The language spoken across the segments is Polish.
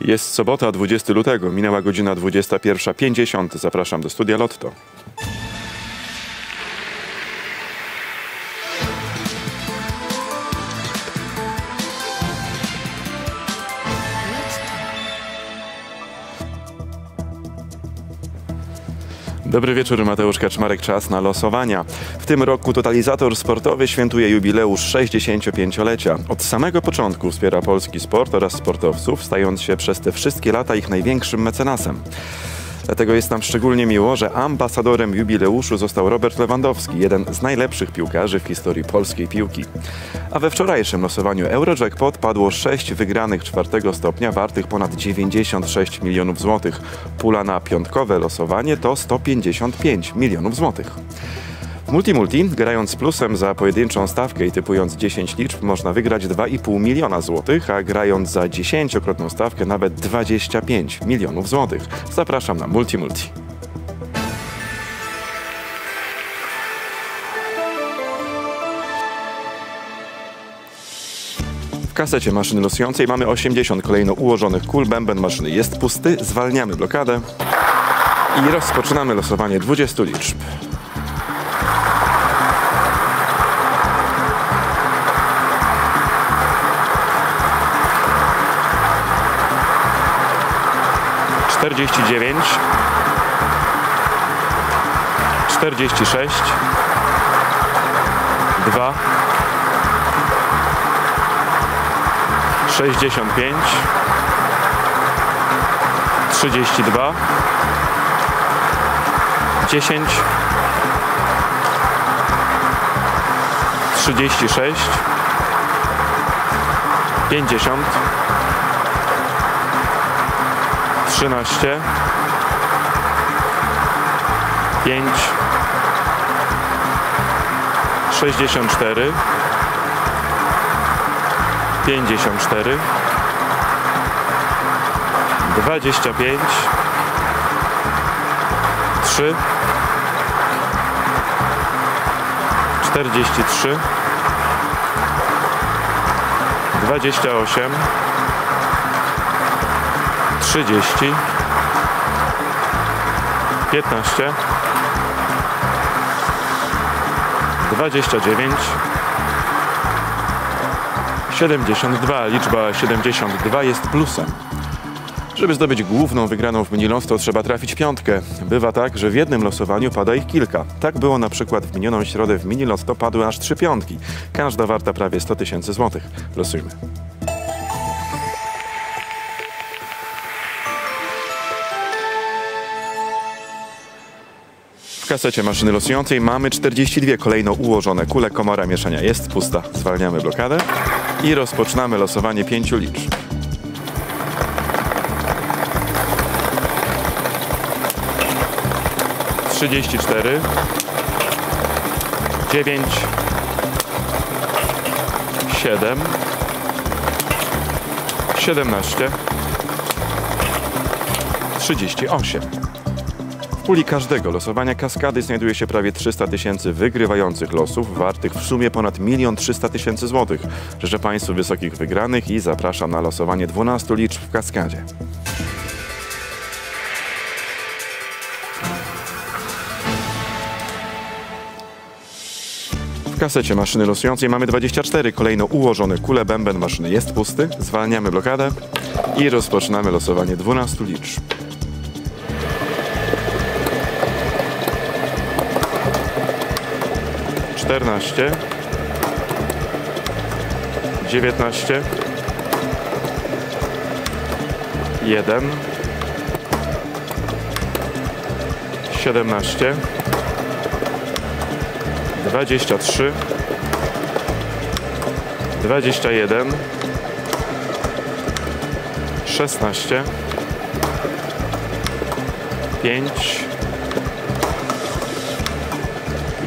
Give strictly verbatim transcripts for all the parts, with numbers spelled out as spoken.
Jest sobota, dwudziestego lutego, minęła godzina dwudziesta pierwsza pięćdziesiąt. Zapraszam do studia Lotto. Dobry wieczór, Mateusz Kaczmarek, czas na losowania. W tym roku Totalizator Sportowy świętuje jubileusz sześćdziesięciopięciolecia. Od samego początku wspiera polski sport oraz sportowców, stając się przez te wszystkie lata ich największym mecenasem. Dlatego jest nam szczególnie miło, że ambasadorem jubileuszu został Robert Lewandowski, jeden z najlepszych piłkarzy w historii polskiej piłki. A we wczorajszym losowaniu Eurojackpot padło sześć wygranych czwartego stopnia wartych ponad dziewięćdziesiąt sześć milionów złotych. Pula na piątkowe losowanie to sto pięćdziesiąt pięć milionów złotych. W Multi Multi, grając z plusem za pojedynczą stawkę i typując dziesięć liczb, można wygrać dwa i pół miliona złotych, a grając za dziesięciokrotną stawkę nawet dwadzieścia pięć milionów złotych. Zapraszam na Multi Multi. W kasecie maszyny losującej mamy osiemdziesiąt kolejno ułożonych kul, bęben maszyny jest pusty, zwalniamy blokadę i rozpoczynamy losowanie dwudziestu liczb. czterdzieści dziewięć, czterdzieści sześć, dwa, sześćdziesiąt pięć, trzydzieści dwa, dziesięć, trzydzieści sześć, pięćdziesiąt, trzynaście, pięć, sześćdziesiąt cztery, pięćdziesiąt cztery, dwadzieścia pięć, trzy, czterdzieści trzy, dwadzieścia osiem, trzydzieści, piętnaście, dwadzieścia dziewięć, siedemdziesiąt dwa. Liczba siedemdziesiąt dwa jest plusem. Żeby zdobyć główną wygraną w Mini Lotto, trzeba trafić piątkę. Bywa tak, że w jednym losowaniu pada ich kilka. Tak było na przykład w minioną środę w Mini Lotto padły aż trzy piątki. Każda warta prawie sto tysięcy złotych. Losujmy. W kasecie maszyny losującej mamy czterdzieści dwie kolejno ułożone kule, komora mieszania jest pusta. Zwalniamy blokadę i rozpoczynamy losowanie pięciu liczb. trzydzieści cztery, dziewięć, siedem, siedemnaście, trzydzieści osiem. W puli każdego losowania Kaskady znajduje się prawie trzysta tysięcy wygrywających losów, wartych w sumie ponad milion trzysta tysięcy złotych. Życzę Państwu wysokich wygranych i zapraszam na losowanie dwunastu liczb w Kaskadzie. W kasecie maszyny losującej mamy dwadzieścia cztery kolejno ułożone kule, bęben maszyny jest pusty, zwalniamy blokadę i rozpoczynamy losowanie dwunastu liczb. czternaście, dziewiętnaście, jeden, siedemnaście, dwadzieścia trzy, dwadzieścia jeden, szesnaście, pięć,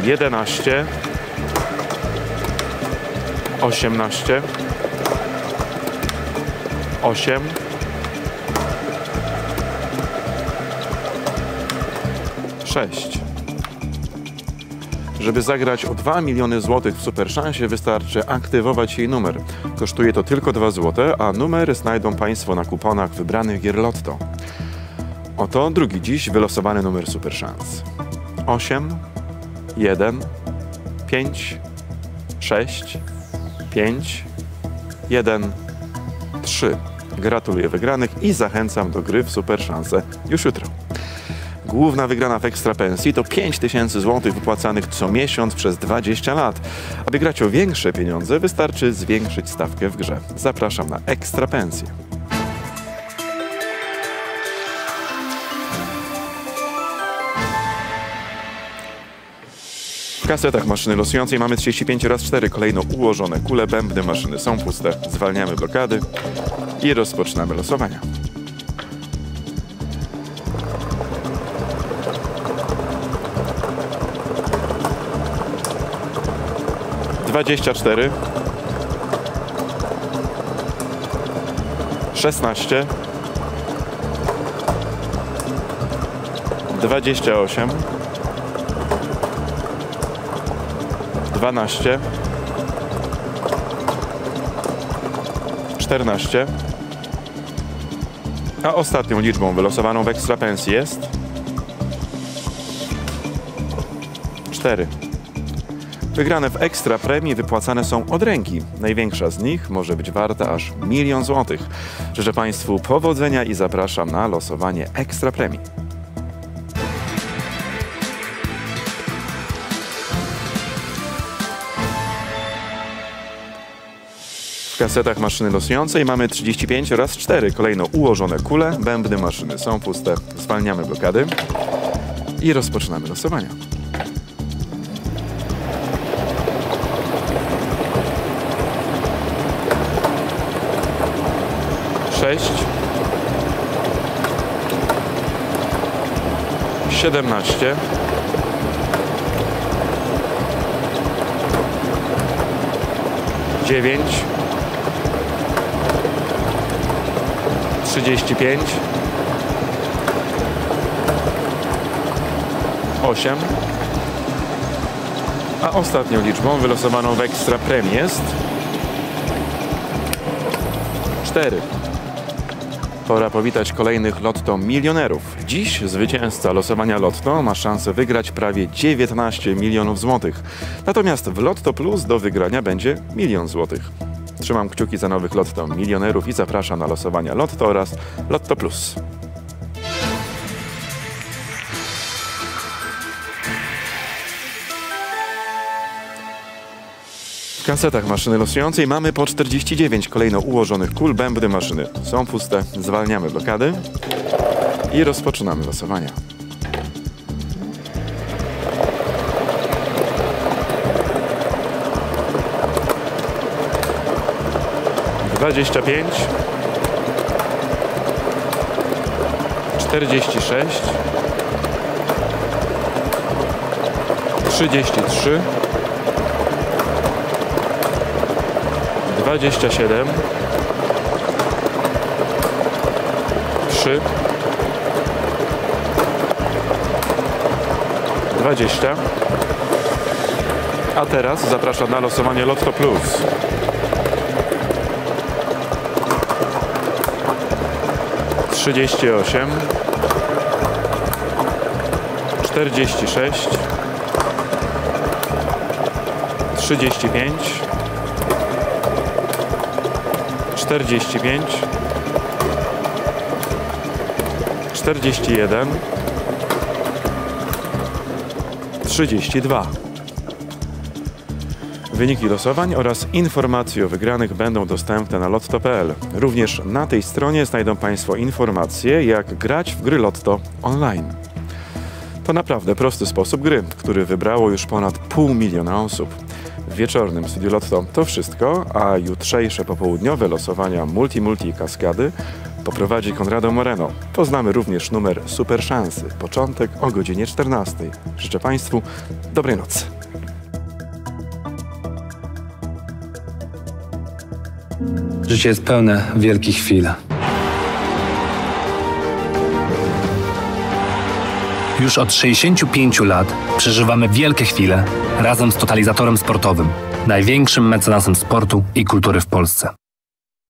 jedenaście, osiemnaście, osiem, sześć. Żeby zagrać o dwa miliony złotych w Superszansie, wystarczy aktywować jej numer. Kosztuje to tylko dwa złote, a numery znajdą Państwo na kuponach wybranych gier Lotto. Oto drugi dziś wylosowany numer Superszans. osiem, jeden, pięć, sześć, pięć, jeden, trzy. Gratuluję wygranych i zachęcam do gry w Superszansę już jutro. Główna wygrana w Ekstra Pensji to pięć tysięcy złotych wypłacanych co miesiąc przez dwadzieścia lat. Aby grać o większe pieniądze, wystarczy zwiększyć stawkę w grze. Zapraszam na Ekstra Pensję. W kasetach maszyny losującej mamy trzydzieści pięć razy cztery kolejno ułożone kule, bębny maszyny są puste. Zwalniamy blokady i rozpoczynamy losowania. dwadzieścia cztery, szesnaście, dwadzieścia osiem. Dwanaście, czternaście, a ostatnią liczbą wylosowaną w Ekstra Pensji jest cztery. Wygrane w Ekstra Premii wypłacane są od ręki. Największa z nich może być warta aż milion złotych. Życzę Państwu powodzenia i zapraszam na losowanie Ekstra Premii. W kasetach maszyny losującej mamy trzydzieści pięć razy cztery kolejno ułożone kule, bębny maszyny są puste. Zwalniamy blokady i rozpoczynamy losowania. sześć, siedemnaście, dziewięć, trzydzieści pięć, osiem, a ostatnią liczbą wylosowaną w Ekstra Premii jest cztery. Pora powitać kolejnych Lotto milionerów. Dziś zwycięzca losowania Lotto ma szansę wygrać prawie dziewiętnaście milionów złotych. Natomiast w Lotto Plus do wygrania będzie milion złotych. Trzymam kciuki za nowych Lotto milionerów i zapraszam na losowania Lotto oraz Lotto Plus. W kasetach maszyny losującej mamy po czterdzieści dziewięć kolejno ułożonych kul, bębny maszyny są puste. Zwalniamy blokady i rozpoczynamy losowania. dwadzieścia pięć, czterdzieści sześć, trzydzieści trzy, dwadzieścia siedem, trzy, dwadzieścia. A teraz zapraszam na losowanie Lotto Plus. trzydzieści osiem, czterdzieści sześć, czterdzieści pięć, czterdzieści jeden, trzydzieści dwa. Wyniki losowań oraz informacje o wygranych będą dostępne na lotto kropka p l. Również na tej stronie znajdą Państwo informacje, jak grać w gry Lotto online. To naprawdę prosty sposób gry, który wybrało już ponad pół miliona osób. W wieczornym studiu Lotto to wszystko, a jutrzejsze popołudniowe losowania Multi Multi i Kaskady poprowadzi Konrado Moreno. Poznamy również numer Superszansy. Początek o godzinie czternastej. Życzę Państwu dobrej nocy. Życie jest pełne wielkich chwil. Już od sześćdziesięciu pięciu lat przeżywamy wielkie chwile razem z Totalizatorem Sportowym, największym mecenasem sportu i kultury w Polsce.